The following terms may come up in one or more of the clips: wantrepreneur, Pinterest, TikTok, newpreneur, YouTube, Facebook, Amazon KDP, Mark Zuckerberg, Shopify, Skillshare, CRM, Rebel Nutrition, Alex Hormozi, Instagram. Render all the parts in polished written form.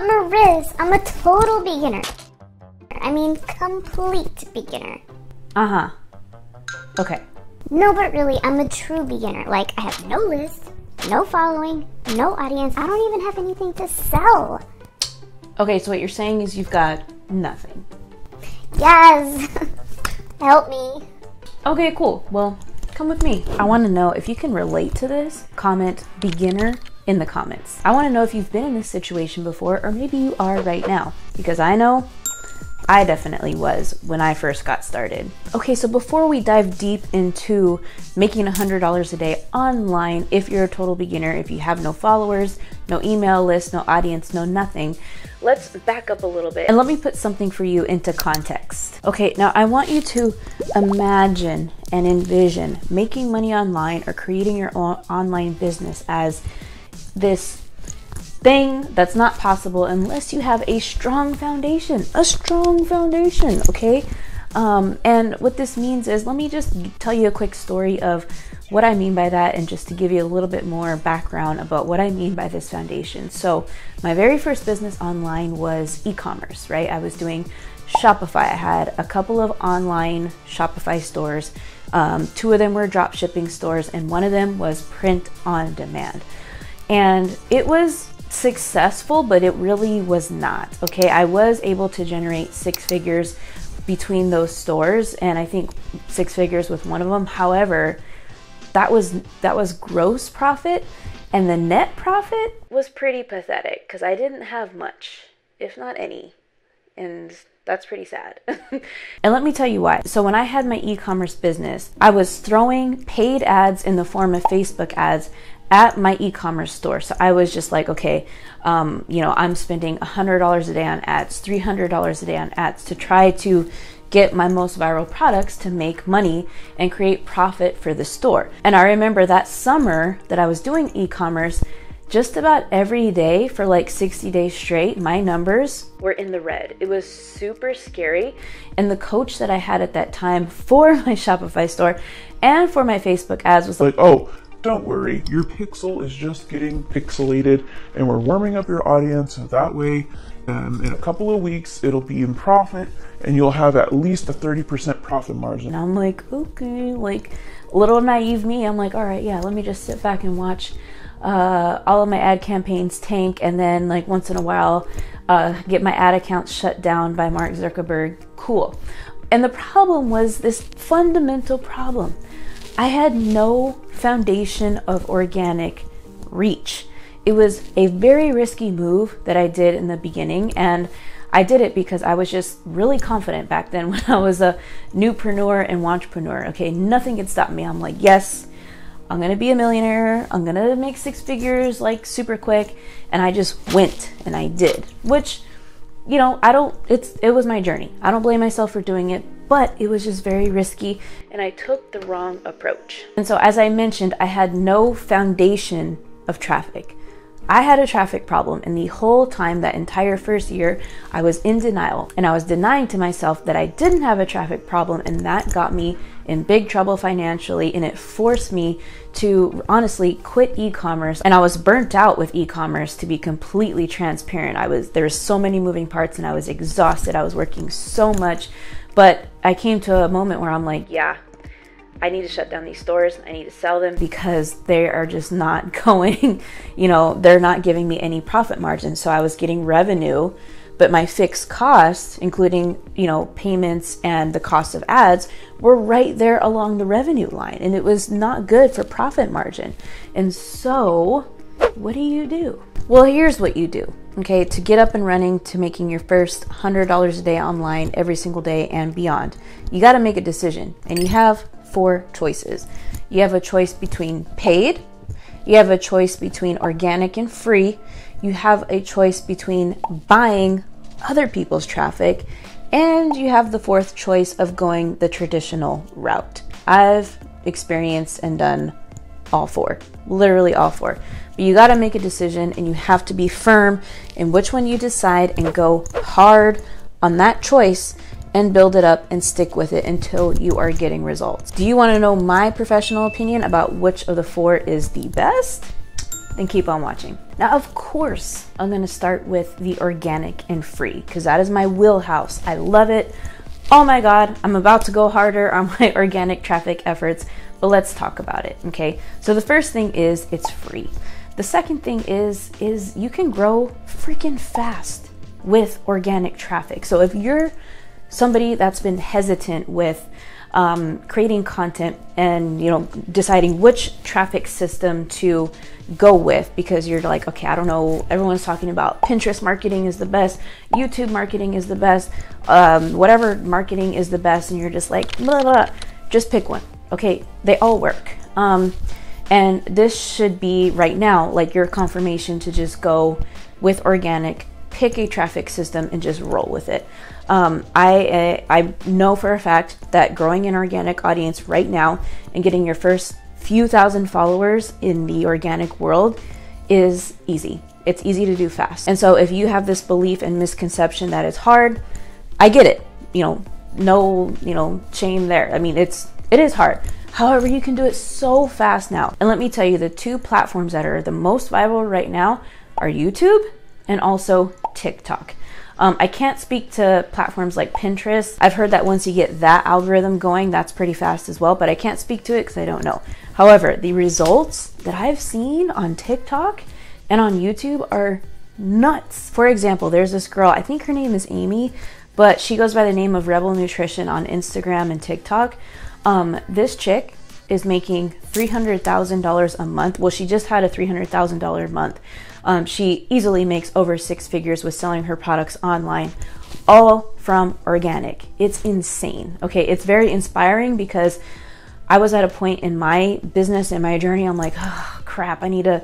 But Mariz, I'm a total beginner. I mean, complete beginner. Uh-huh. Okay. No, but really, I'm a true beginner. Like, I have no list, no following, no audience. I don't even have anything to sell. Okay, so what you're saying is you've got nothing. Yes. Help me. Okay, cool. Well, come with me. I want to know if you can relate to this. Comment beginner in the comments. I want to know if you've been in this situation before, or maybe you are right now, because I know I definitely was when I first got started. Okay, so before we dive deep into making $100 a day online, if you're a total beginner, if you have no followers, no email list, no audience, no nothing, let's back up a little bit and let me put something for you into context. Okay, now I want you to imagine and envision making money online or creating your own online business as this thing that's not possible unless you have a strong foundation, okay? And what this means is, let me just tell you a quick story of what I mean by that, and just to give you a little bit more background about what I mean by this foundation. So my very first business online was e-commerce, right? I was doing Shopify. I had a couple of online Shopify stores. Two of them were drop shipping stores, and one of them was print on demand. And it was successful, but it really was not. Okay, I was able to generate six figures between those stores, and I think six figures with one of them. However, that was gross profit, and the net profit was pretty pathetic because I didn't have much, if not any, and that's pretty sad. And let me tell you why. So when I had my e-commerce business, I was throwing paid ads in the form of Facebook ads at my e-commerce store. So I was just like, okay, you know, I'm spending $100 a day on ads, $300 a day on ads to try to get my most viral products to make money and create profit for the store. And I remember that summer that I was doing e-commerce, just about every day for like 60 days straight, my numbers were in the red. It was super scary. And the coach that I had at that time for my Shopify store and for my Facebook ads was like, oh, don't worry, your pixel is just getting pixelated and we're warming up your audience. So that way, in a couple of weeks, it'll be in profit and you'll have at least a 30% profit margin. And I'm like, okay, like little naive me. I'm like, all right, yeah, let me just sit back and watch all of my ad campaigns tank, and then like once in a while get my ad account shut down by Mark Zuckerberg. Cool. And the problem was this fundamental problem. I had no foundation of organic reach. It was a very risky move that I did in the beginning, and I did it because I was just really confident back then when I was a newpreneur and wantrepreneur. Okay, nothing could stop me. I'm like, yes, I'm going to be a millionaire. I'm going to make six figures like super quick. And I just went and I did, which, you know, it was my journey. I don't blame myself for doing it, but it was just very risky and I took the wrong approach. And so, as I mentioned, I had no foundation of traffic. I had a traffic problem, and the whole time, that entire first year, I was in denial, and I was denying to myself that I didn't have a traffic problem, and that got me in big trouble financially, and it forced me to honestly quit e-commerce. And I was burnt out with e-commerce, to be completely transparent. There was so many moving parts and I was exhausted. I was working so much, but I came to a moment where I'm like, yeah, I need to shut down these stores. I need to sell them because they are just not going, you know, they're not giving me any profit margin. So I was getting revenue, but my fixed costs, including, you know, payments and the cost of ads, were right there along the revenue line. And it was not good for profit margin. And so what do? Well, here's what you do. Okay, to get up and running, to making your first $100 a day online every single day and beyond, you got to make a decision, and you have 4 choices. You have a choice between paid, you have a choice between organic and free, you have a choice between buying other people's traffic, and you have the 4th choice of going the traditional route. I've experienced and done all 4, literally all 4. But you got to make a decision, and you have to be firm in which one you decide and go hard on that choice and build it up and stick with it until you are getting results. Do you want to know my professional opinion about which of the 4 is the best? then keep on watching. Now, of course, I'm gonna start with the organic and free, because that is my wheelhouse. I love it. Oh my God, I'm about to go harder on my organic traffic efforts, but let's talk about it, okay? So the first thing is it's free. The second thing is you can grow freaking fast with organic traffic. So if you're somebody that's been hesitant with creating content and, you know, deciding which traffic system to go with, because you're like, okay, I don't know, everyone's talking about Pinterest marketing is the best, YouTube marketing is the best, whatever marketing is the best, and you're just like, blah, blah, just pick one. Okay, they all work. And this should be right now like your confirmation to just go with organic, pick a traffic system and just roll with it. I know for a fact that growing an organic audience right now and getting your first few thousand followers in the organic world is easy. It's easy to do fast. And so if you have this belief and misconception that it's hard, I get it. You know, no, you know, shame there. I mean, it is hard. However, you can do it so fast now. And let me tell you, the two platforms that are the most viral right now are YouTube and also TikTok. I can't speak to platforms like Pinterest. I've heard that once you get that algorithm going, that's pretty fast as well, but I can't speak to it because I don't know. However, the results that I've seen on TikTok and on YouTube are nuts. For example, there's this girl, I think her name is Amy, but she goes by the name of Rebel Nutrition on Instagram and TikTok. This chick is making $300,000 a month. Well, she just had a $300,000 a month. She easily makes over six figures with selling her products online, all from organic. It's insane. Okay, it's very inspiring because I was at a point in my business and my journey, I'm like, oh, crap, I need to,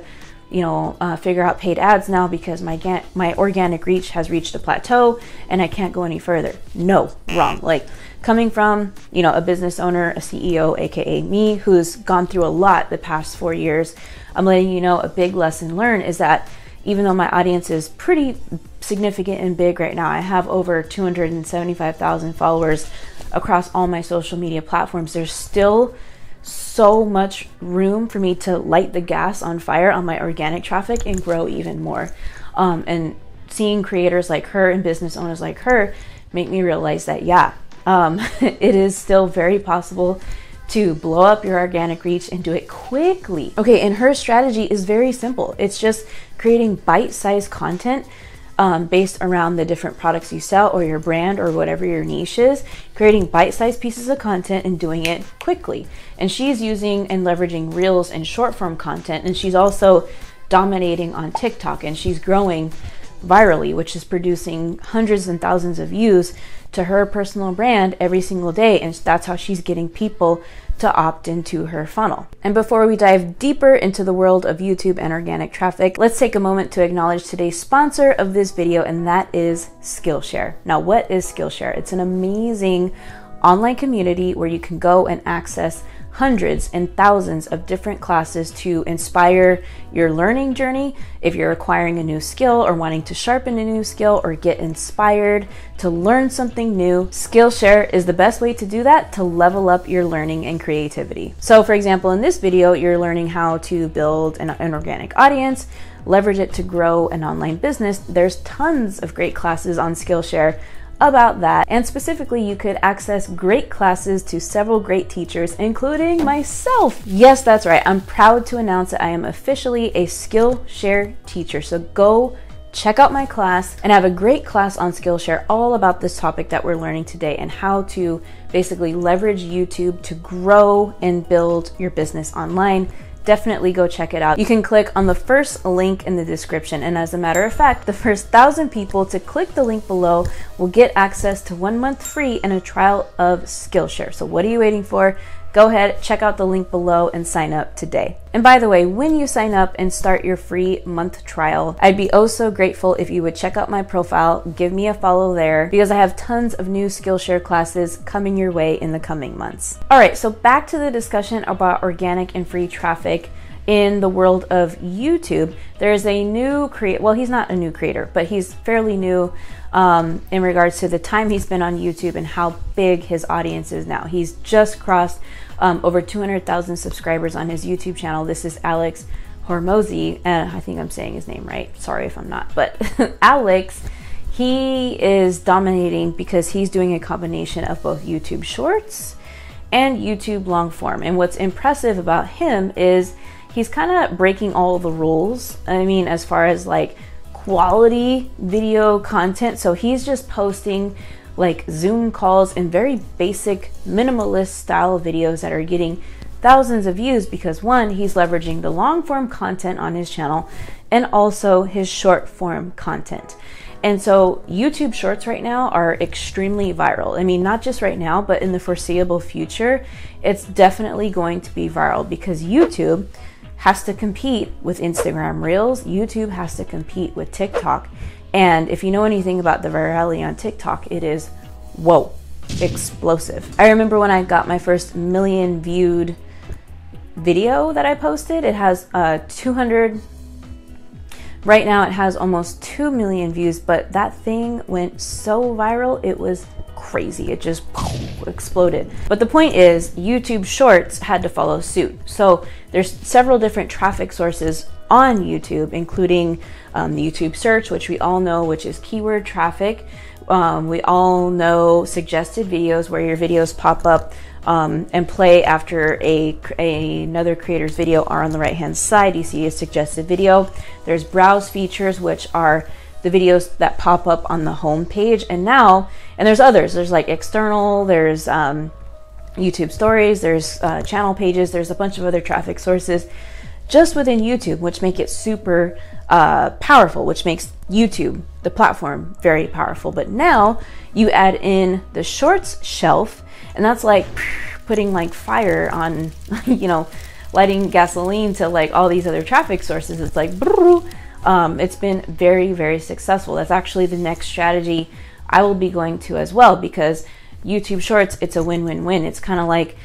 you know, figure out paid ads now because my organic reach has reached a plateau and I can't go any further. No, wrong. Like, coming from, you know, a business owner, a CEO, AKA me, who's gone through a lot the past 4 years, I'm letting you know a big lesson learned is that even though my audience is pretty significant and big right now, I have over 275,000 followers across all my social media platforms. There's still so much room for me to light the gas on fire on my organic traffic and grow even more. And seeing creators like her and business owners like her make me realize that, yeah, it is still very possible to blow up your organic reach and do it quickly. Okay, and her strategy is very simple. It's just creating bite-sized content based around the different products you sell or your brand or whatever your niche is, creating bite-sized pieces of content and doing it quickly. And she's using and leveraging reels and short-form content, and she's also dominating on TikTok, and she's growing virally, which is producing hundreds and thousands of views to her personal brand every single day. And that's how she's getting people to opt into her funnel. And before we dive deeper into the world of YouTube and organic traffic, let's take a moment to acknowledge today's sponsor of this video, and that is Skillshare. Now, what is Skillshare? It's an amazing online community where you can go and access hundreds and thousands of different classes to inspire your learning journey. If you're acquiring a new skill or wanting to sharpen a new skill or get inspired to learn something new, Skillshare is the best way to do that, to level up your learning and creativity. So for example, in this video, you're learning how to build an organic audience, leverage it to grow an online business. There's tons of great classes on Skillshare about that, and specifically you could access great classes to several great teachers, including myself. Yes, that's right, I'm proud to announce that I am officially a Skillshare teacher, so go check out my class, and I have a great class on Skillshare all about this topic that we're learning today and how to basically leverage YouTube to grow and build your business online. Definitely go check it out. You can click on the first link in the description. And as a matter of fact, the first 1,000 people to click the link below will get access to 1 month free and a trial of Skillshare. So what are you waiting for? Go ahead, check out the link below and sign up today. And by the way, when you sign up and start your free month trial, I'd be oh so grateful if you would check out my profile, give me a follow there, because I have tons of new Skillshare classes coming your way in the coming months. All right, so back to the discussion about organic and free traffic in the world of YouTube. There's a new creator, well, he's not a new creator, but he's fairly new in regards to the time he's been on YouTube and how big his audience is now. He's just crossed over 200,000 subscribers on his YouTube channel. This is Alex Hormozi, I think I'm saying his name right, sorry if I'm not, but Alex, he is dominating because he's doing a combination of both YouTube Shorts and YouTube long form. And what's impressive about him is he's kind of breaking all the rules. I mean, as far as like quality video content. So he's just posting like Zoom calls and very basic minimalist style videos that are getting thousands of views because one, he's leveraging the long form content on his channel and also his short form content. And so YouTube Shorts right now are extremely viral. I mean, not just right now, but in the foreseeable future, it's definitely going to be viral because YouTube has to compete with Instagram Reels. YouTube has to compete with TikTok. And if you know anything about the virality on TikTok, it is, whoa, explosive. I remember when I got my first million viewed video that I posted, it has 200. Right now it has almost 2 million views, but that thing went so viral, it was crazy. It just exploded. But the point is YouTube Shorts had to follow suit. So there's several different traffic sources on YouTube, including the YouTube search, which we all know, which is keyword traffic. We all know suggested videos, where your videos pop up and play after another creator's video are on the right hand side. You see a suggested video. There's browse features, which are the videos that pop up on the home page. And now, and there's others, there's like external, there's YouTube stories, there's channel pages, there's a bunch of other traffic sources just within YouTube, which make it super powerful, which makes YouTube, the platform, very powerful. But now you add in the Shorts shelf, and that's like putting like fire on, you know, lighting gasoline to like all these other traffic sources. It's like, it's been very, very successful. That's actually the next strategy I will be going to as well, because YouTube Shorts, it's a win-win-win. It's kind of like,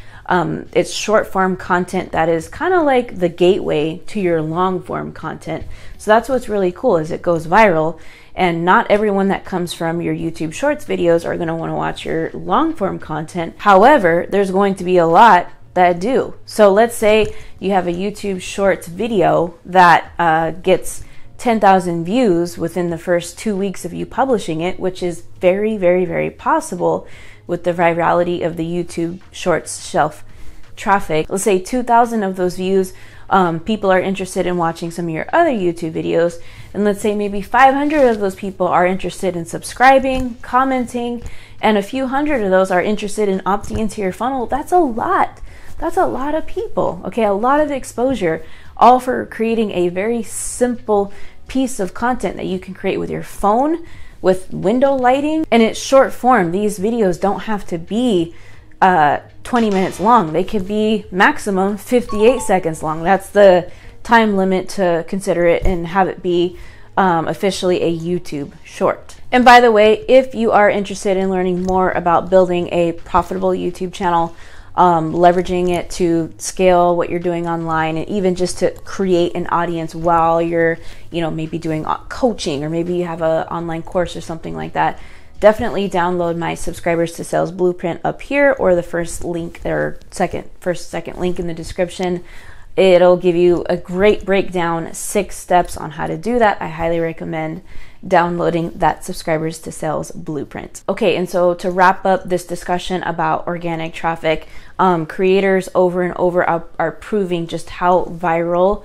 it's short form content that is kind of like the gateway to your long form content. So that's what's really cool, is it goes viral, and not everyone that comes from your YouTube Shorts videos are going to want to watch your long form content. However, there's going to be a lot that do. So let's say you have a YouTube Shorts video that gets 10,000 views within the first 2 weeks of you publishing it, which is very, very, very possible with the virality of the YouTube Shorts shelf traffic. Let's say 2,000 of those views, people are interested in watching some of your other YouTube videos. And let's say maybe 500 of those people are interested in subscribing, commenting, and a few hundred of those are interested in opting into your funnel. That's a lot. That's a lot of people, okay? A lot of exposure, all for creating a very simple piece of content that you can create with your phone, with window lighting, and it's short form. These videos don't have to be 20 minutes long. They could be maximum 58 seconds long. That's the time limit to consider it and have it be officially a YouTube Short. And by the way, if you are interested in learning more about building a profitable YouTube channel, leveraging it to scale what you're doing online, and even just to create an audience while you're, you know, maybe doing coaching, or maybe you have an online course or something like that, definitely download my Subscribers to Sales Blueprint up here, or the first link or second link in the description. It'll give you a great breakdown, 6 steps on how to do that. I highly recommend downloading that Subscribers to Sales Blueprint. Okay, and so to wrap up this discussion about organic traffic, creators over and over are proving just how viral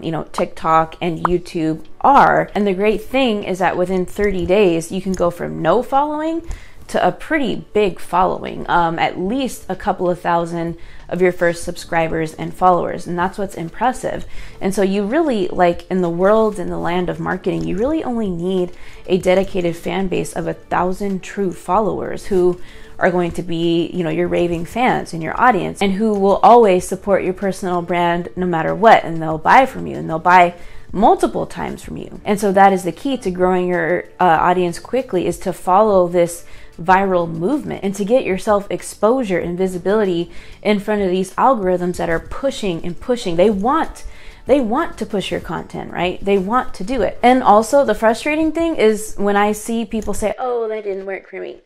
you know, TikTok and YouTube are. And the great thing is that within 30 days, you can go from no following to a pretty big following, at least a couple of thousand of your first subscribers and followers. And that's what's impressive. And so you really, like, in the world, in the land of marketing, you really only need a dedicated fan base of 1,000 true followers who are going to be, you know, your raving fans and your audience, and who will always support your personal brand no matter what. And they'll buy from you, and they'll buy multiple times from you. And so that is the key to growing your audience quickly, is to follow this viral movement and to get yourself exposure and visibility in front of these algorithms that are pushing and pushing. They want to push your content, right? They want to do it. And also the frustrating thing is when I see people say, oh, that didn't work for me.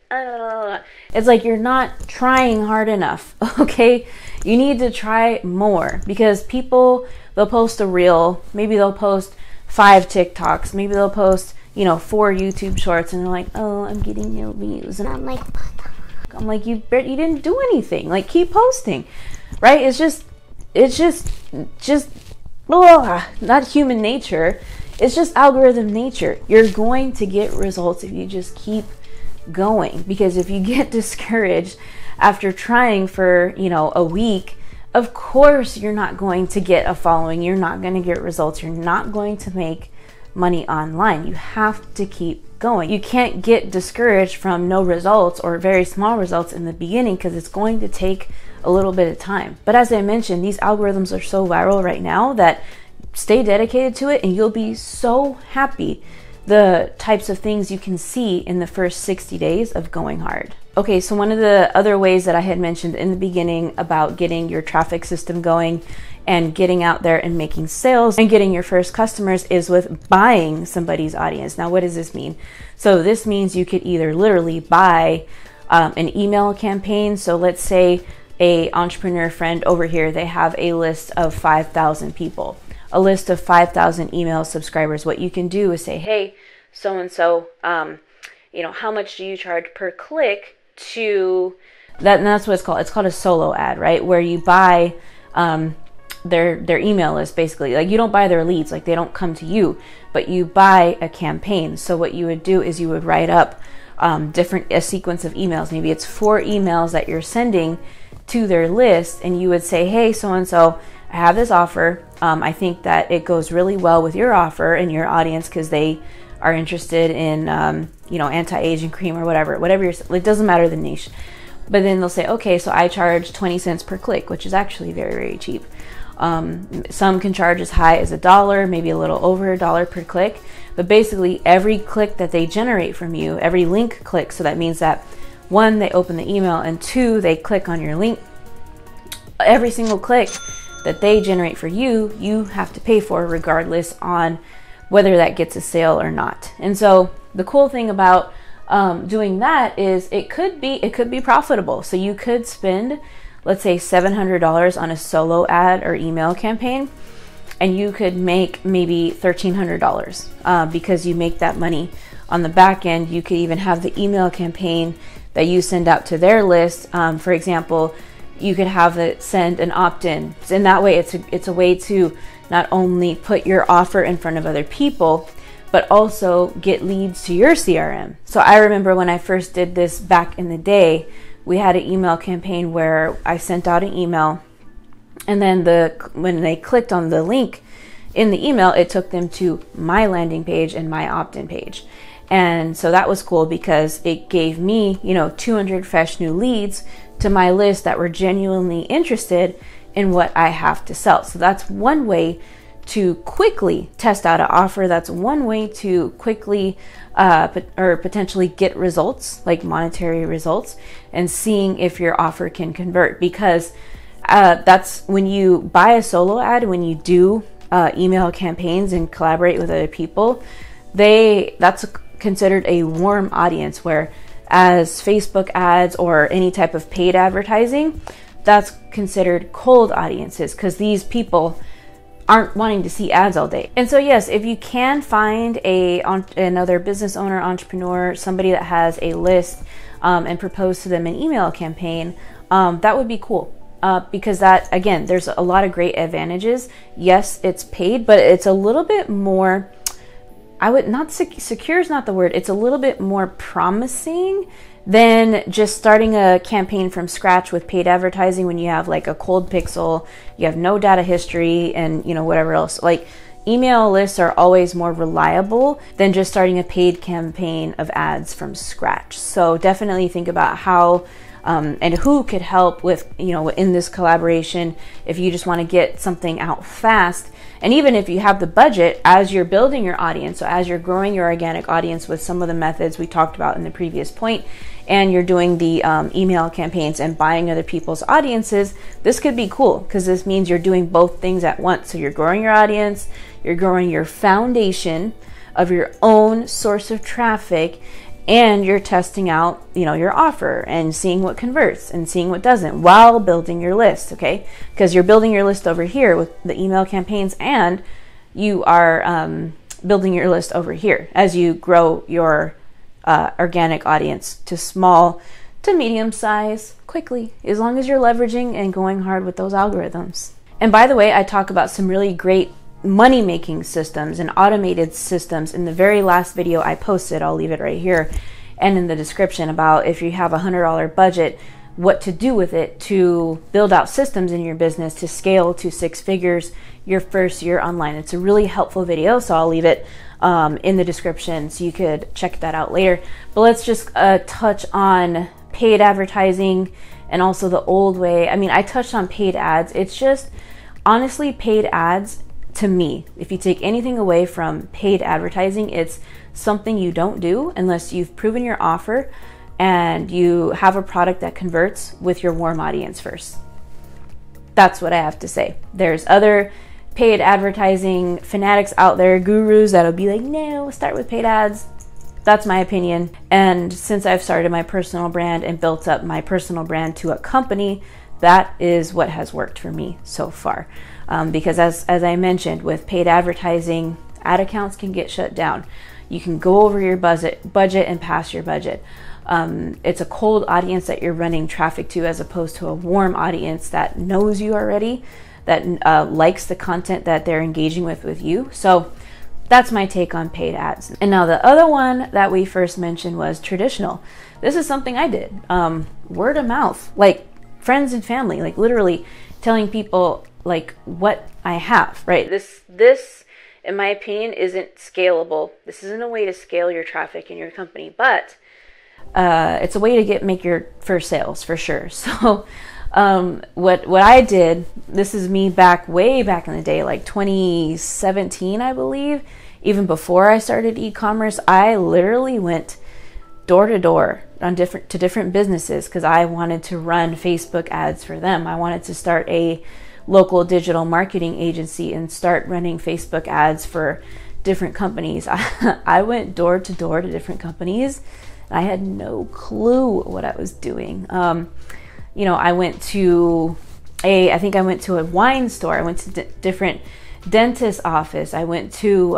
It's like, you're not trying hard enough, okay? You need to try more, because people They'll post a reel, maybe they'll post 5 TikToks, maybe they'll post, 4 YouTube shorts, and they're like, oh, I'm getting no views. And I'm like, you didn't do anything. Like, keep posting, right? It's just not human nature. It's just algorithm nature. You're going to get results if you just keep going, because if you get discouraged after trying for, a week, of course you're not going to get a following. You're not going to get results. You're not going to make money online. You have to keep going. You can't get discouraged from no results or very small results in the beginning, because it's going to take a little bit of time. But as I mentioned, these algorithms are so viral right now that stay dedicated to it and you'll be so happy the types of things you can see in the first 60 days of going hard. Okay, so one of the other ways that I had mentioned in the beginning about getting your traffic system going and getting out there and making sales and getting your first customers is with buying somebody's audience. Now, what does this mean? So this means you could either literally buy an email campaign. So let's say an entrepreneur friend over here, they have a list of 5,000 people, a list of 5,000 email subscribers. What you can do is say, hey, so-and-so, how much do you charge per click to that? And that's what it's called. It's called a solo ad, right? Where you buy their email list, basically. Like, you don't buy their leads, like they don't come to you, but you buy a campaign. So what you would do is you would write up a sequence of emails. Maybe it's 4 emails that you're sending to their list, and you would say, hey, so-and-so, I have this offer. I think that it goes really well with your offer and your audience, because they are interested in, anti-aging cream or whatever it doesn't matter the niche. But then they'll say, okay, so I charge 20 cents per click, which is actually very, very cheap. Some can charge as high as $1, maybe a little over $1 per click. But basically every click that they generate from you, every link click, so that means that 1, they open the email, and 2, they click on your link. Every single click that they generate for you, you have to pay for, regardless on whether that gets a sale or not. And so the cool thing about doing that is it could be profitable. So you could spend, let's say, $700 on a solo ad or email campaign, and you could make maybe $1,300 because you make that money on the back end. You could even have the email campaign that you send out to their list. For example, you could have it send an opt-in, and that way it's a way to not only put your offer in front of other people, but also get leads to your CRM. So I remember when I first did this back in the day, we had an email campaign where I sent out an email, and then when they clicked on the link in the email, it took them to my landing page and my opt-in page. And so that was cool because it gave me, 200 fresh new leads to my list that were genuinely interested in what I have to sell. So that's one way to quickly test out an offer. That's one way to quickly potentially get results, like monetary results, and seeing if your offer can convert. Because that's when you buy a solo ad, when you do email campaigns and collaborate with other people, that's considered a warm audience, where as Facebook ads or any type of paid advertising, that's considered cold audiences, because these people aren't wanting to see ads all day. And so yes, if you can find another business owner, entrepreneur, somebody that has a list and propose to them an email campaign, that would be cool. Because that, again, there's a lot of great advantages. Yes, it's paid, but it's a little bit more, I would not, secure is not the word. It's a little bit more promising than just starting a campaign from scratch with paid advertising, when you have like a cold pixel, you have no data history, and whatever else. Like, email lists are always more reliable than just starting a paid campaign of ads from scratch. So definitely think about how and who could help with, in this collaboration, if you just want to get something out fast. And even if you have the budget, as you're building your audience, so as you're growing your organic audience with some of the methods we talked about in the previous point, and you're doing the email campaigns and buying other people's audiences, this could be cool, because this means you're doing both things at once. So you're growing your audience, you're growing your foundation of your own source of traffic, And you're testing out, you know, your offer and seeing what converts and seeing what doesn't while building your list, okay? Because you're building your list over here with the email campaigns, and you are building your list over here as you grow your organic audience to small to medium size quickly, as long as you're leveraging and going hard with those algorithms. And by the way, I talk about some really great money-making systems and automated systems in the very last video I posted. I'll leave it right here and in the description, about if you have $100 budget, what to do with it to build out systems in your business to scale to 6 figures your first year online. It's a really helpful video, so I'll leave it in the description so you could check that out later. But let's just touch on paid advertising and also the old way. I mean, I touched on paid ads. It's just, honestly, paid ads, to me, if you take anything away from paid advertising, it's something you don't do unless you've proven your offer and you have a product that converts with your warm audience first. That's what I have to say. There's other paid advertising fanatics out there, gurus that'll be like, no, start with paid ads. That's my opinion. And since I've started my personal brand and built up my personal brand to a company, that is what has worked for me so far. Because as I mentioned, with paid advertising, ad accounts can get shut down. You can go over your budget and pass your budget. It's a cold audience that you're running traffic to, as opposed to a warm audience that knows you already, that likes the content that they're engaging with you. So that's my take on paid ads. And now the other one that we first mentioned was traditional. This is something I did, word of mouth, like friends and family, like literally telling people like what I have, right? This, in my opinion, isn't scalable. This isn't a way to scale your traffic in your company, but it's a way to make your first sales for sure. So what I did, this is me back way back in the day, like 2017, I believe, even before I started e-commerce, I literally went door to door on different businesses because I wanted to run Facebook ads for them. I wanted to start a local digital marketing agency and start running Facebook ads for different companies. I went door to door to different companies. I had no clue what I was doing. You know, I went to I think I went to a wine store. I went to different dentist office. I went to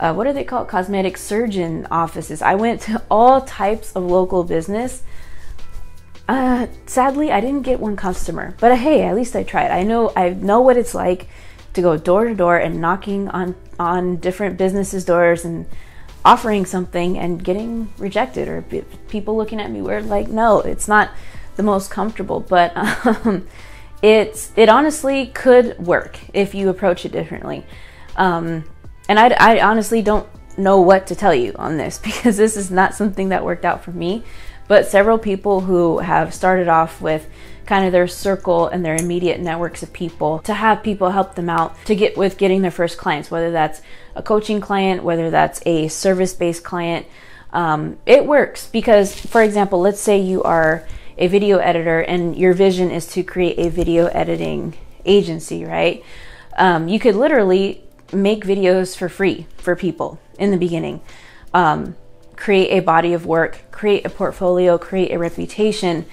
what are they called? Cosmetic surgeon offices. I went to all types of local business. Sadly, I didn't get one customer, but hey, at least I tried. I know what it's like to go door to door and knocking on different businesses' doors and offering something and getting rejected, or people looking at me weird. Like, no, it's not the most comfortable, but it honestly could work if you approach it differently. And I honestly don't know what to tell you on this, because this is not something that worked out for me. But several people who have started off with kind of their circle and their immediate networks of people, to have people help them out to getting their first clients, whether that's a coaching client, whether that's a service-based client, it works. Because, for example, let's say you are a video editor and your vision is to create a video editing agency, right? You could literally make videos for free for people in the beginning. Create a body of work, create a portfolio, create a reputation.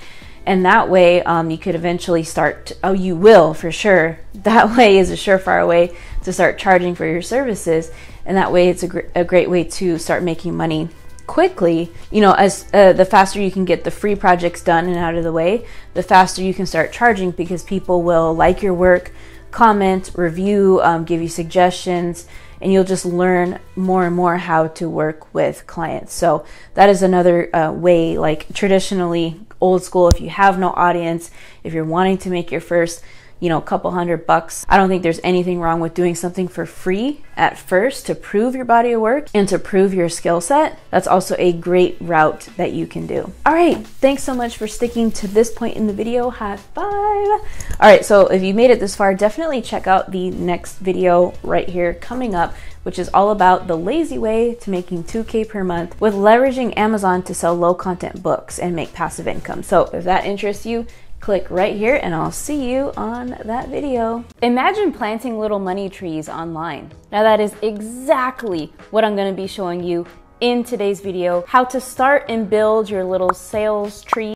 And that way you could eventually start, you will for sure. That way is a surefire way to start charging for your services. And that way it's a great way to start making money quickly. You know, as the faster you can get the free projects done and out of the way, the faster you can start charging, because people will like your work, comment, review, give you suggestions, and you'll just learn more and more how to work with clients. So that is another way, like traditionally old school, if you have no audience, if you're wanting to make your first, you know, couple $100 bucks, I don't think there's anything wrong with doing something for free at first to prove your body of work and to prove your skill set. That's also a great route that you can do. All right, thanks so much for sticking to this point in the video. High five. All right, so if you made it this far, definitely check out the next video right here coming up, which is all about the lazy way to making $2K per month with leveraging Amazon to sell low content books and make passive income. So if that interests you, click right here and I'll see you on that video. Imagine planting little money trees online. Now that is exactly what I'm going to be showing you in today's video how to start and build your little sales tree